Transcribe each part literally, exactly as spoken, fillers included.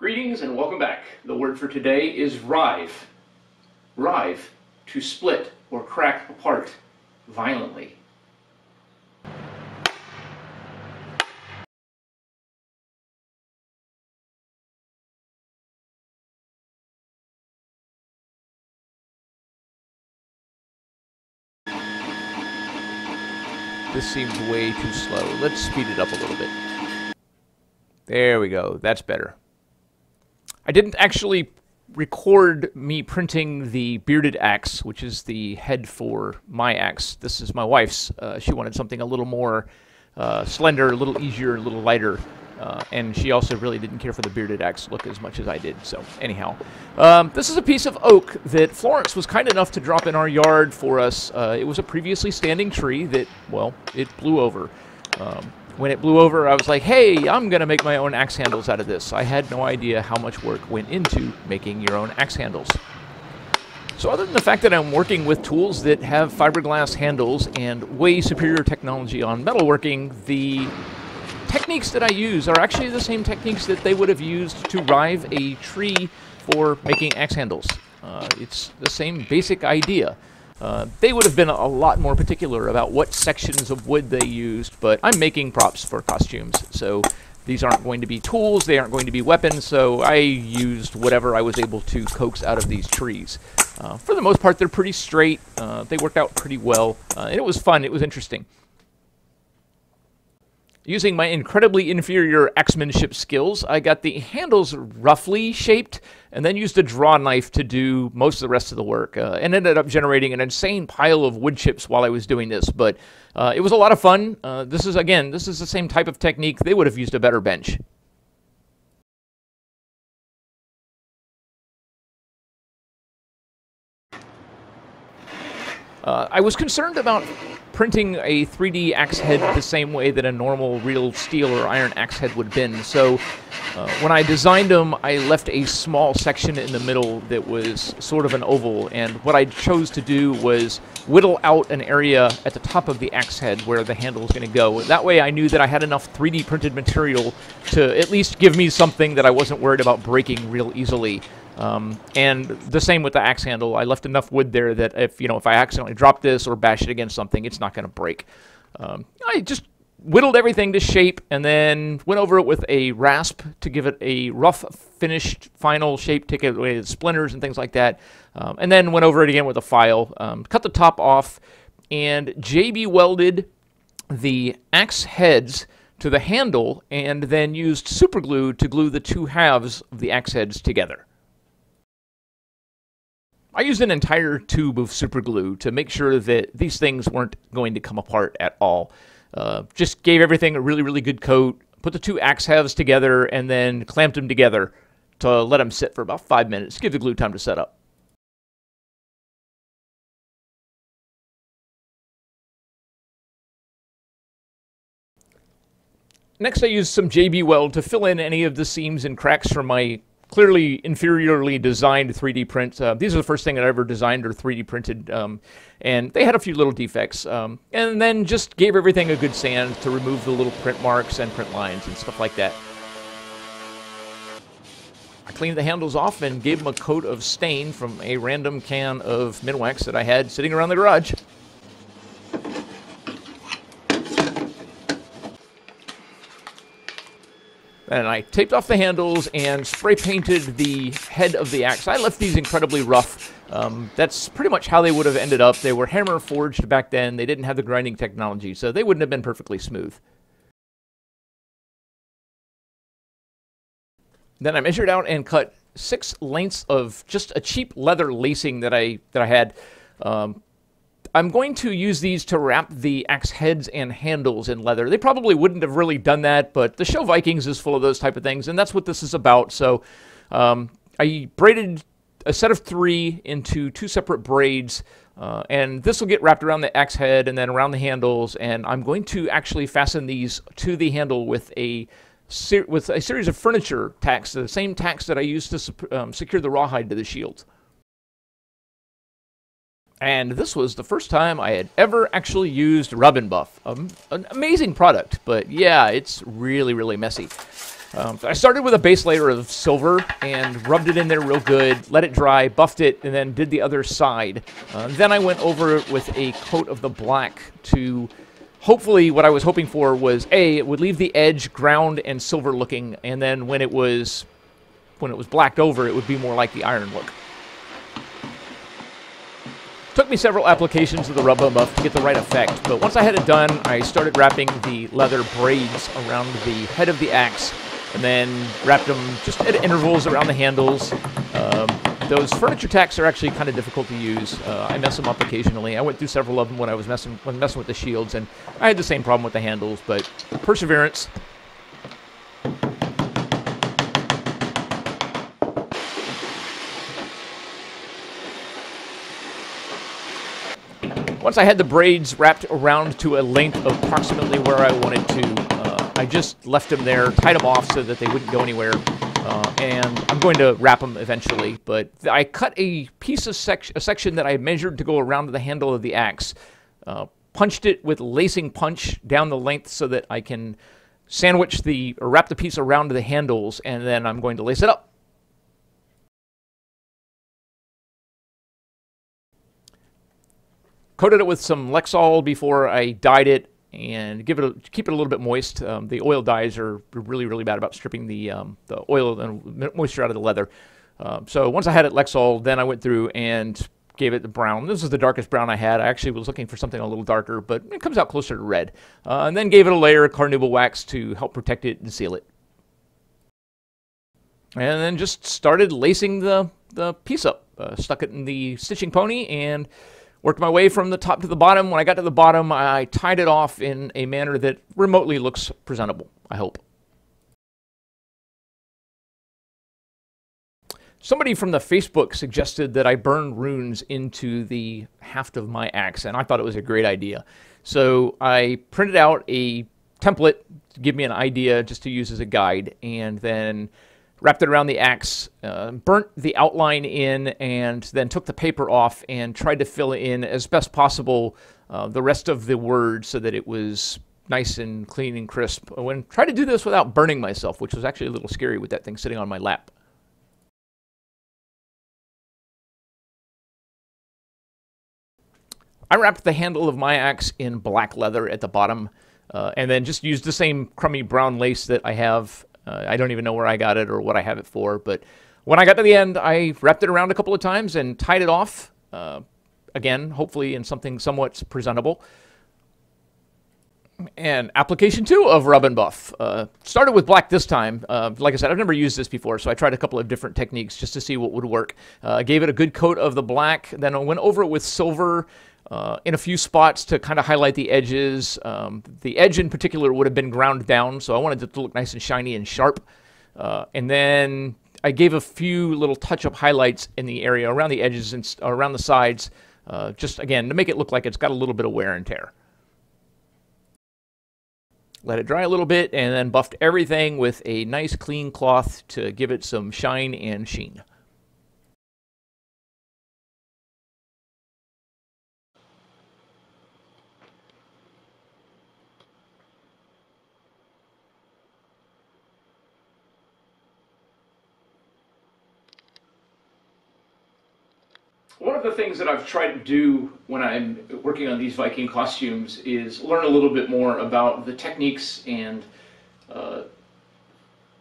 Greetings and welcome back. The word for today is rive. Rive, to split or crack apart violently. This seems way too slow. Let's speed it up a little bit. There we go. That's better. I didn't actually record me printing the bearded axe, which is the head for my axe. This is my wife's. Uh, she wanted something a little more uh, slender, a little easier, a little lighter. Uh, and she also really didn't care for the bearded axe look as much as I did. So anyhow, um, this is a piece of oak that Florence was kind enough to drop in our yard for us. Uh, it was a previously standing tree that, well, it blew over. Um, when it blew over, I was like, hey, I'm going to make my own axe handles out of this. I had no idea how much work went into making your own axe handles. So other than the fact that I'm working with tools that have fiberglass handles and way superior technology on metalworking, the techniques that I use are actually the same techniques that they would have used to rive a tree for making axe handles. Uh, it's the same basic idea. Uh, they would have been a lot more particular about what sections of wood they used, but I'm making props for costumes, so these aren't going to be tools, they aren't going to be weapons, so I used whatever I was able to coax out of these trees. Uh, for the most part, they're pretty straight, uh, they worked out pretty well, uh, and it was fun, it was interesting. Using my incredibly inferior axemanship skills, I got the handles roughly shaped and then used a draw knife to do most of the rest of the work, uh, and ended up generating an insane pile of wood chips while I was doing this, but uh, it was a lot of fun. Uh, this is, again, this is the same type of technique. They would have used a better bench. Uh, I was concerned about printing a three D axe head the same way that a normal real steel or iron axe head would have been. So uh, when I designed them, I left a small section in the middle that was sort of an oval. And what I chose to do was whittle out an area at the top of the axe head where the handle is going to go. That way I knew that I had enough three D printed material to at least give me something that I wasn't worried about breaking real easily. Um, and the same with the axe handle. I left enough wood there that if, you know, if I accidentally drop this or bash it against something, it's not going to break. Um, I just whittled everything to shape and then went over it with a rasp to give it a rough, finished, final shape, take away the splinters and things like that. Um, and then went over it again with a file, um, cut the top off, and J B welded the axe heads to the handle and then used super glue to glue the two halves of the axe heads together. I used an entire tube of super glue to make sure that these things weren't going to come apart at all. Uh, just gave everything a really, really good coat, put the two axe halves together, and then clamped them together to let them sit for about five minutes, give the glue time to set up. Next, I used some J B Weld to fill in any of the seams and cracks from my clearly inferiorly designed three D prints. Uh, these are the first thing that I ever designed or three D printed, um, and they had a few little defects. Um, and then just gave everything a good sand to remove the little print marks and print lines and stuff like that. I cleaned the handles off and gave them a coat of stain from a random can of Minwax that I had sitting around the garage. And I taped off the handles and spray painted the head of the axe. I left these incredibly rough. Um, that's pretty much how they would have ended up. They were hammer forged back then. They didn't have the grinding technology, so they wouldn't have been perfectly smooth. Then I measured out and cut six lengths of just a cheap leather lacing that I, that I had. Um, I'm going to use these to wrap the axe heads and handles in leather. They probably wouldn't have really done that, but the show Vikings is full of those type of things, and that's what this is about. So um, I braided a set of three into two separate braids, uh, and this will get wrapped around the axe head and then around the handles, and I'm going to actually fasten these to the handle with a ser with a series of furniture tacks, the same tacks that I used to um, secure the rawhide to the shield. And this was the first time I had ever actually used Rub-N-Buff. Um, an amazing product, but yeah, it's really, really messy. Um, I started with a base layer of silver and rubbed it in there real good, let it dry, buffed it, and then did the other side. Uh, then I went over it with a coat of the black to hopefully what I was hoping for was, A, it would leave the edge ground and silver looking, and then when it was, when it was blacked over, it would be more like the iron look. Took me several applications of the Rub-N-Buff to get the right effect, but once I had it done, I started wrapping the leather braids around the head of the axe, and then wrapped them just at intervals around the handles. Um, those furniture tacks are actually kind of difficult to use. Uh, I mess them up occasionally. I went through several of them when I was messing, when messing with the shields, and I had the same problem with the handles, but perseverance. Once I had the braids wrapped around to a length of approximately where I wanted to, uh, I just left them there, tied them off so that they wouldn't go anywhere, uh, and I'm going to wrap them eventually, but I cut a piece of sec a section that I measured to go around to the handle of the axe, uh, punched it with lacing punch down the length so that I can sandwich the, or wrap the piece around to the handles, and then I'm going to lace it up. Coated it with some Lexol before I dyed it, and give it a, keep it a little bit moist. Um, the oil dyes are really, really bad about stripping the, um, the oil and moisture out of the leather. Uh, so once I had it Lexol, then I went through and gave it the brown. This is the darkest brown I had. I actually was looking for something a little darker, but it comes out closer to red. Uh, and then gave it a layer of carnauba wax to help protect it and seal it. And then just started lacing the, the piece up. Uh, stuck it in the stitching pony and worked my way from the top to the bottom. When I got to the bottom, I tied it off in a manner that remotely looks presentable, I hope. Somebody from the Facebook suggested that I burn runes into the haft of my axe, and I thought it was a great idea. So I printed out a template to give me an idea just to use as a guide, and then wrapped it around the axe, uh, burnt the outline in, and then took the paper off and tried to fill in as best possible uh, the rest of the word so that it was nice and clean and crisp. I tried to do this without burning myself, which was actually a little scary with that thing sitting on my lap. I wrapped the handle of my axe in black leather at the bottom, uh, and then just used the same crummy brown lace that I have. Uh, I don't even know where I got it or what I have it for, but when I got to the end, I wrapped it around a couple of times and tied it off. Uh, again, hopefully in something somewhat presentable. And application two of Rub-N-Buff. Uh, started with black this time. Uh, like I said, I've never used this before, so I tried a couple of different techniques just to see what would work. Uh, gave it a good coat of the black, then I went over it with silver uh, in a few spots to kind of highlight the edges. Um, the edge in particular would have been ground down, so I wanted it to look nice and shiny and sharp. Uh, and then I gave a few little touch-up highlights in the area around the edges and around the sides, uh, just again to make it look like it's got a little bit of wear and tear. Let it dry a little bit, and then buffed everything with a nice clean cloth to give it some shine and sheen. One of the things that I've tried to do when I'm working on these Viking costumes is learn a little bit more about the techniques and uh,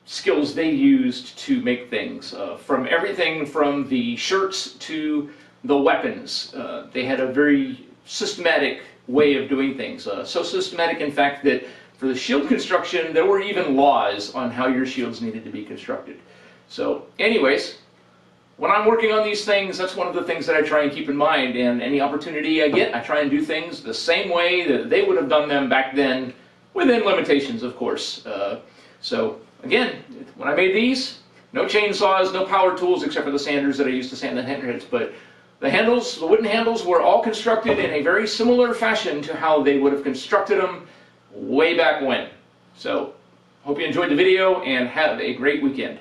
skills they used to make things. Uh, from everything from the shirts to the weapons, uh, they had a very systematic way of doing things. Uh, so systematic, in fact, that for the shield construction, there were even laws on how your shields needed to be constructed. So, anyways, when I'm working on these things, that's one of the things that I try and keep in mind, and any opportunity I get, I try and do things the same way that they would have done them back then, within limitations, of course. Uh, so, again, when I made these, no chainsaws, no power tools, except for the sanders that I used to sand the handles, but the handles, the wooden handles, were all constructed in a very similar fashion to how they would have constructed them way back when. So, hope you enjoyed the video, and have a great weekend.